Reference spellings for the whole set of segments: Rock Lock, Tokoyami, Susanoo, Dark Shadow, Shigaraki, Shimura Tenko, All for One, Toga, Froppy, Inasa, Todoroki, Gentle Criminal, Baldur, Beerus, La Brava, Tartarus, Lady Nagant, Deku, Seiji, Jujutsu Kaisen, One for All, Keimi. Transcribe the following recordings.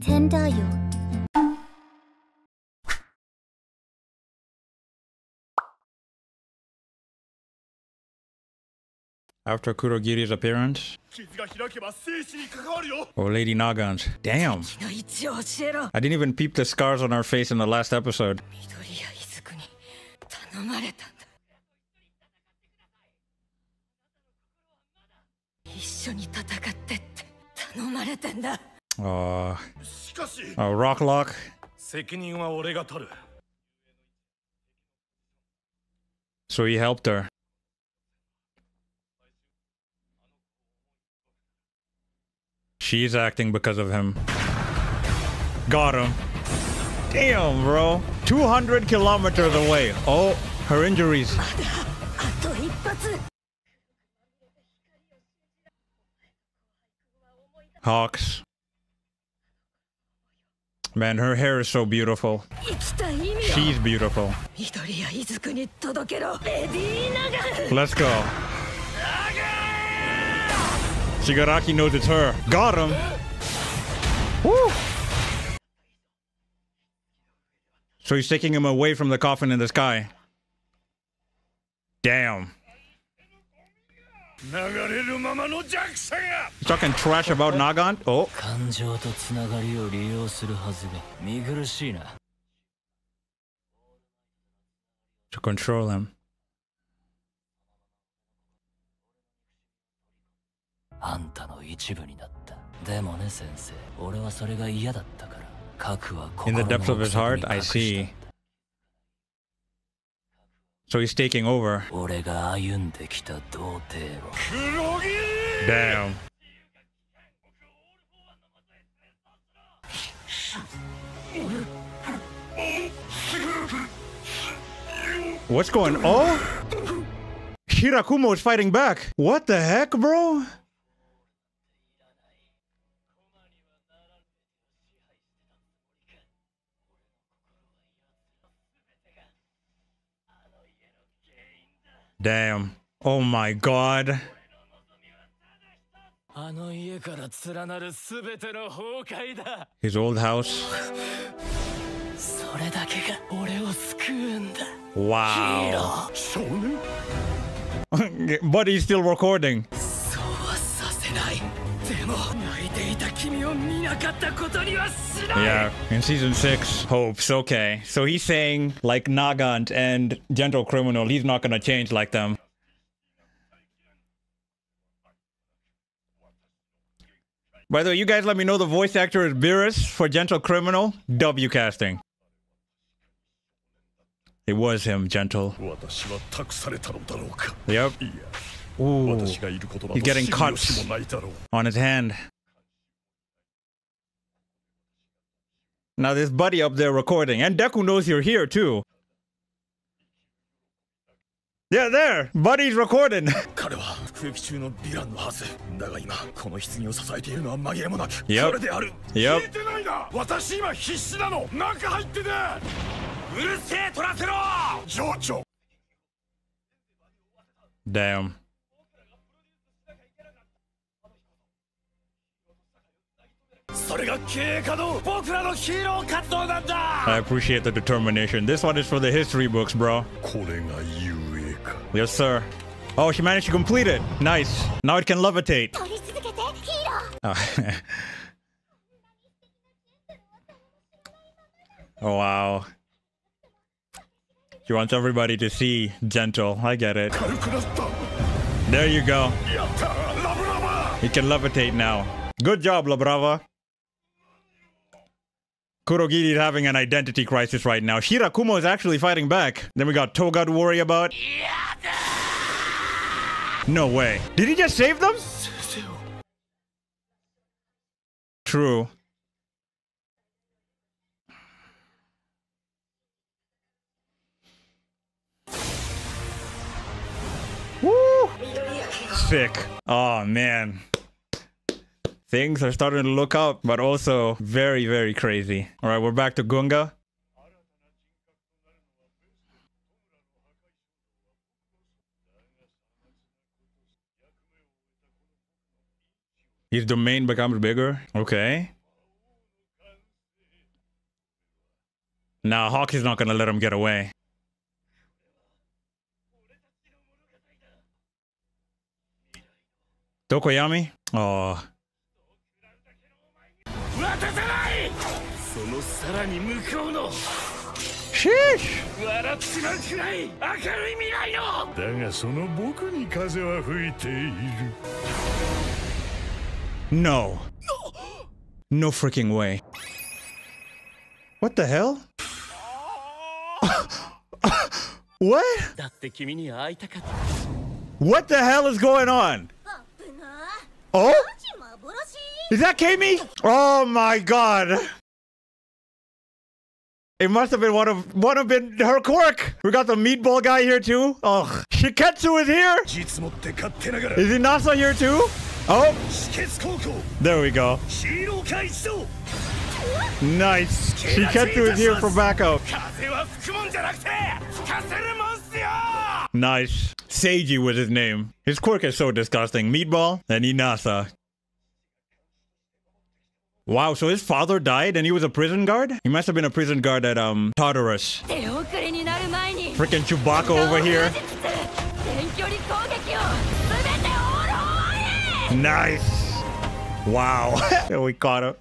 pretender you. After Kurogiri's appearance. Oh, Lady Nagant. Damn. I didn't even peep the scars on her face in the last episode. Oh, Rock Lock. So he helped her. She's acting because of him. Got him. Damn, bro. 200 kilometers away. Oh, her injuries. Hawks. Man, her hair is so beautiful. She's beautiful. Let's go. Shigaraki knows it's her. Got him! Woo! So he's taking him away from the coffin in the sky. Damn. You're talking trash about Nagant? Oh. To control him. In the depths of his heart, I see. So he's taking over. Damn. What's going on? Oh? Shirakumo is fighting back. What the heck, bro? Damn. Oh my god. His old house. Wow. But he's still recording. Yeah, in season 6, hopes, okay. So he's saying, like Nagant and Gentle Criminal, he's not gonna change like them. By the way, you guys let me know the voice actor is Beerus for Gentle Criminal, W casting. It was him, Gentle. Yep. Ooh, he's getting cuts on his hand. Now this buddy up there recording, and Deku knows you're here too. Yeah, there! Buddy's recording! Yep. Yep. Damn. I appreciate the determination. This one is for the history books, bro. Yes, sir. Oh, she managed to complete it. Nice. Now it can levitate. Oh, oh wow. She wants everybody to see Gentle. I get it. There you go. It can levitate now. Good job, La Brava. Kurogiri is having an identity crisis right now. Shirakumo is actually fighting back. Then we got Toga to worry about. No way. Did he just save them? True. Woo! Sick. Oh, man. Things are starting to look up, but also very, very crazy. All right, we're back to Gunga. His domain becomes bigger. Okay. Nah, Hawkey's not gonna let him get away. Tokoyami? Oh. Sheesh! No. No freaking way. What the hell? What? What the hell is going on? Oh? Is that Keimi? Oh my god. It must have been one of her quirk. We got the meatball guy here too. Oh, Shiketsu is here. Is Inasa here too? Oh. There we go. Nice. Shiketsu is here for backup. Nice. Seiji was his name. His quirk is so disgusting. Meatball and Inasa. Wow, so his father died and he was a prison guard? He must have been a prison guard at Tartarus. Freaking Chewbacca over here. Nice. Wow. We caught him.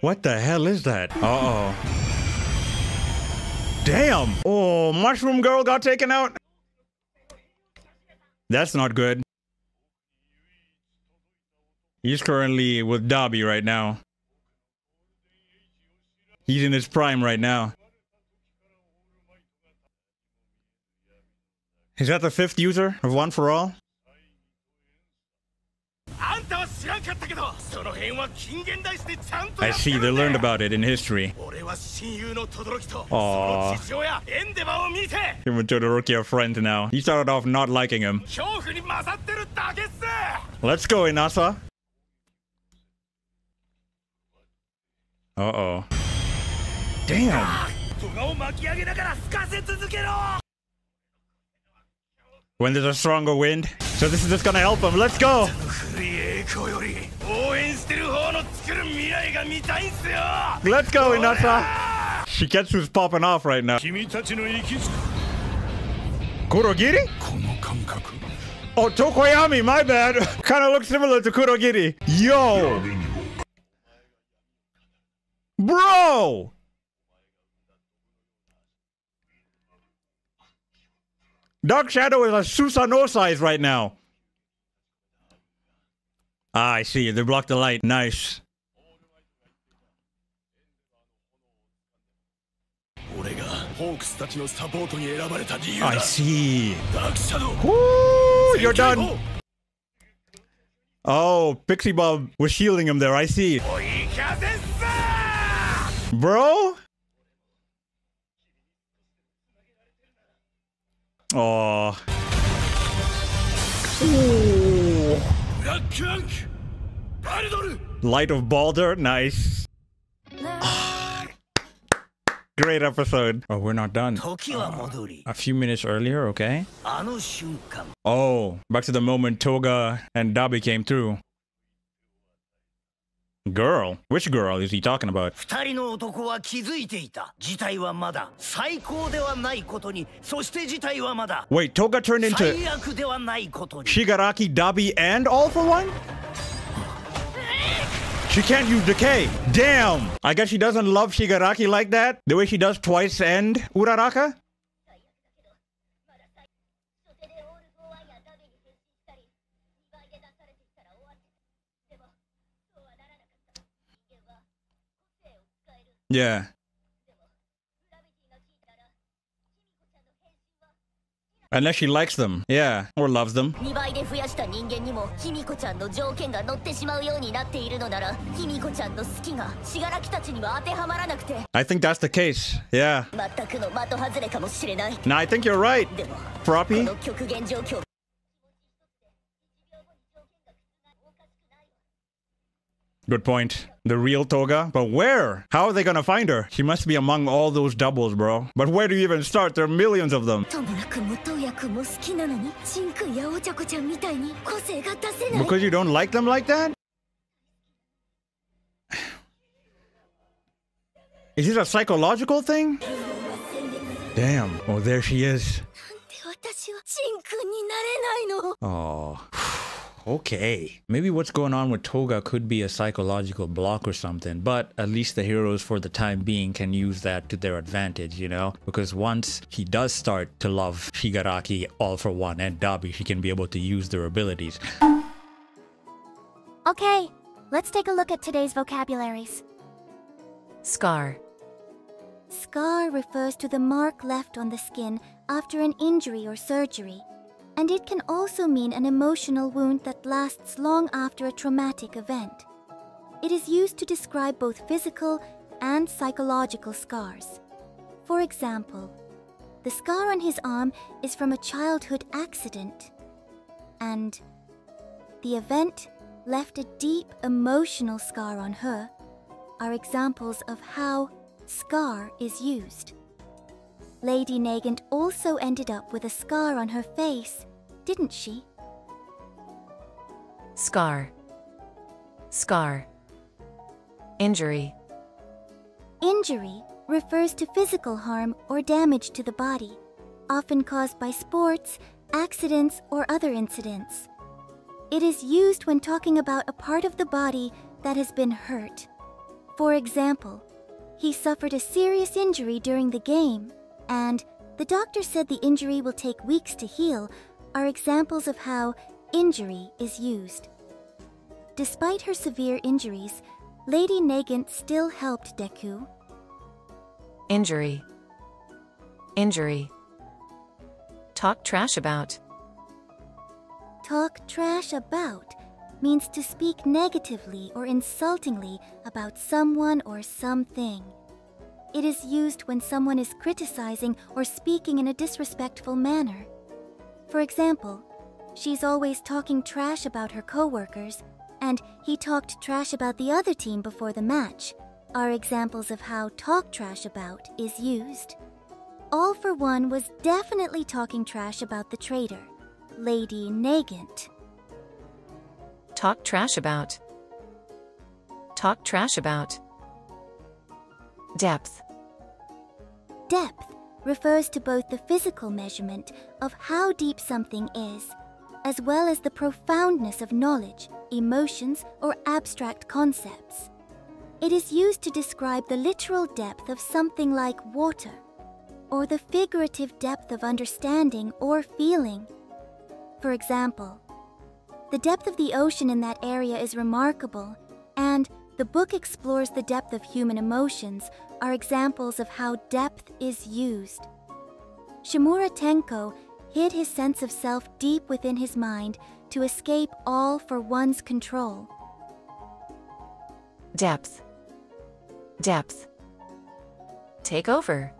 What the hell is that? Uh-oh. Damn! Oh, Mushroom Girl got taken out. That's not good. He's currently with Dabi right now. He's in his prime right now. Is that the fifth user of One for All? I see, they learned about it in history. Aww. Him and Todoroki are friends now. He started off not liking him. Let's go, Inasa. Uh-oh. Damn. When there's a stronger wind. So this is just gonna help him. Let's go. Let's go, Inasa! Shiketsu's popping off right now. Kurogiri? Oh, Tokoyami, my bad. Kind of looks similar to Kurogiri. Yo! Bro! Dark Shadow is a Susanoo size right now. Ah, I see. They blocked the light. Nice. I see. Woo! You're done. Oh, Pixie Bob was shielding him there. I see. Bro? Oh. Light of Baldur, nice. Great episode. Oh, we're not done. A few minutes earlier, okay. Oh, back to the moment Toga and Dabi came through. Girl? Which girl is he talking about? Wait, Toga turned into Shigaraki, Dabi, and All for One? She can't use decay. Damn! I guess she doesn't love Shigaraki like that. The way she does Twice and Uraraka? Yeah. Unless she likes them. Yeah. Or loves them. I think that's the case. Yeah. Nah, I think you're right. Froppy. Good point. The real Toga? But where? How are they gonna find her? She must be among all those doubles, bro. But where do you even start? There are millions of them. Because you don't like them like that? Is this a psychological thing? Damn. Oh, there she is. Oh. Okay. Maybe what's going on with Toga could be a psychological block or something, but at least the heroes for the time being can use that to their advantage, you know? Because once he does start to love Shigaraki, All for One, and Dabi, he can be able to use their abilities. Okay, let's take a look at today's vocabularies. Scar. Scar refers to the mark left on the skin after an injury or surgery. And it can also mean an emotional wound that lasts long after a traumatic event. It is used to describe both physical and psychological scars. For example, the scar on his arm is from a childhood accident, and the event left a deep emotional scar on her are examples of how scar is used. Lady Nagant also ended up with a scar on her face, didn't she? Scar. Scar. Injury. Injury refers to physical harm or damage to the body, often caused by sports, accidents, or other incidents. It is used when talking about a part of the body that has been hurt. For example, he suffered a serious injury during the game, and the doctor said the injury will take weeks to heal are examples of how injury is used. Despite her severe injuries, Lady Nagant still helped Deku. Injury. Injury. Talk trash about. Talk trash about means to speak negatively or insultingly about someone or something. It is used when someone is criticizing or speaking in a disrespectful manner. For example, she's always talking trash about her co-workers, and he talked trash about the other team before the match, are examples of how talk trash about is used. All for One was definitely talking trash about the traitor, Lady Nagant. Talk trash about. Talk trash about. Depth. Depth refers to both the physical measurement of how deep something is, as well as the profoundness of knowledge, emotions, or abstract concepts. It is used to describe the literal depth of something like water, or the figurative depth of understanding or feeling. For example, the depth of the ocean in that area is remarkable, and the book explores the depth of human emotions are examples of how depth is used. Shimura Tenko hid his sense of self deep within his mind to escape All for One's control. Depth. Depth. Take over.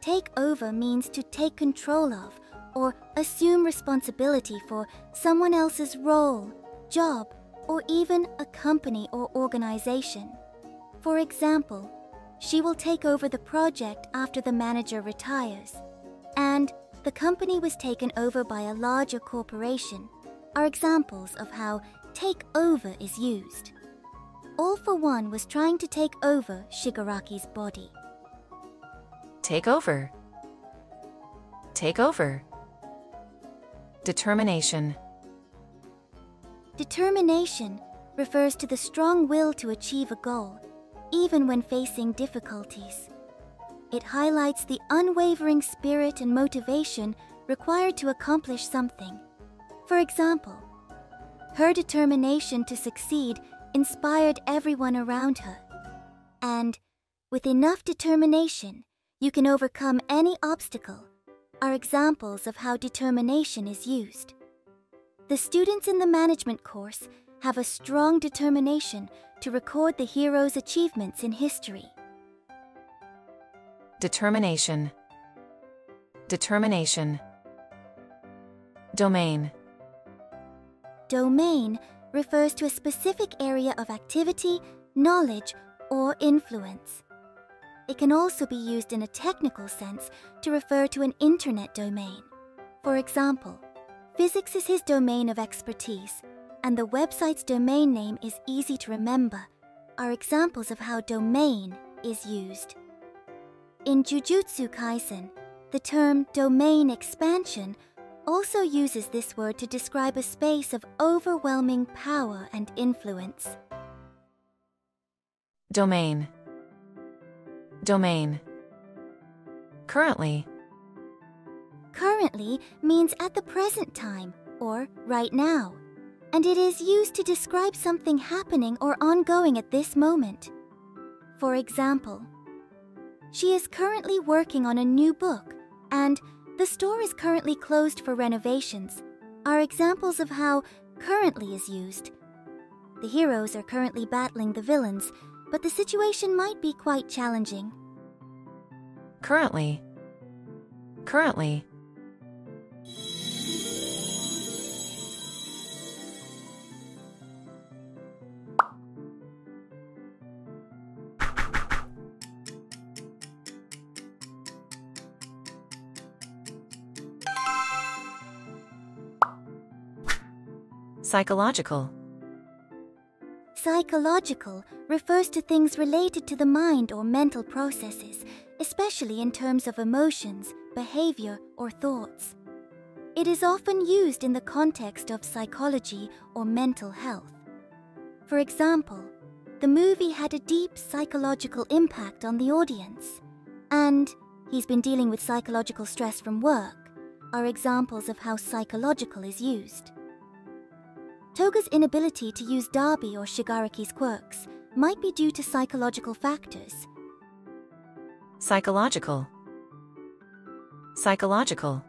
Take over means to take control of or assume responsibility for someone else's role, job, or even a company or organization. For example, she will take over the project after the manager retires, and the company was taken over by a larger corporation, are examples of how take over is used. All for One was trying to take over Shigaraki's body. Take over. Take over. Determination. Determination refers to the strong will to achieve a goal, even when facing difficulties. It highlights the unwavering spirit and motivation required to accomplish something. For example, her determination to succeed inspired everyone around her. And with enough determination, you can overcome any obstacle, are examples of how determination is used. The students in the management course have a strong determination to record the hero's achievements in history. Determination. Determination. Domain. Domain refers to a specific area of activity, knowledge, or influence. It can also be used in a technical sense to refer to an internet domain. For example, physics is his domain of expertise, and the website's domain name is easy to remember, are examples of how domain is used. In Jujutsu Kaisen, the term domain expansion also uses this word to describe a space of overwhelming power and influence. Domain. Domain. Currently. Currently means at the present time, or right now, and it is used to describe something happening or ongoing at this moment. For example, she is currently working on a new book, and the store is currently closed for renovations, are examples of how currently is used. The heroes are currently battling the villains, but the situation might be quite challenging. Currently. Currently. Psychological. Psychological refers to things related to the mind or mental processes, especially in terms of emotions, behavior, or thoughts. It is often used in the context of psychology or mental health. For example, the movie had a deep psychological impact on the audience, and he's been dealing with psychological stress from work, are examples of how psychological is used. Toga's inability to use Dabi or Shigaraki's quirks might be due to psychological factors. Psychological. Psychological.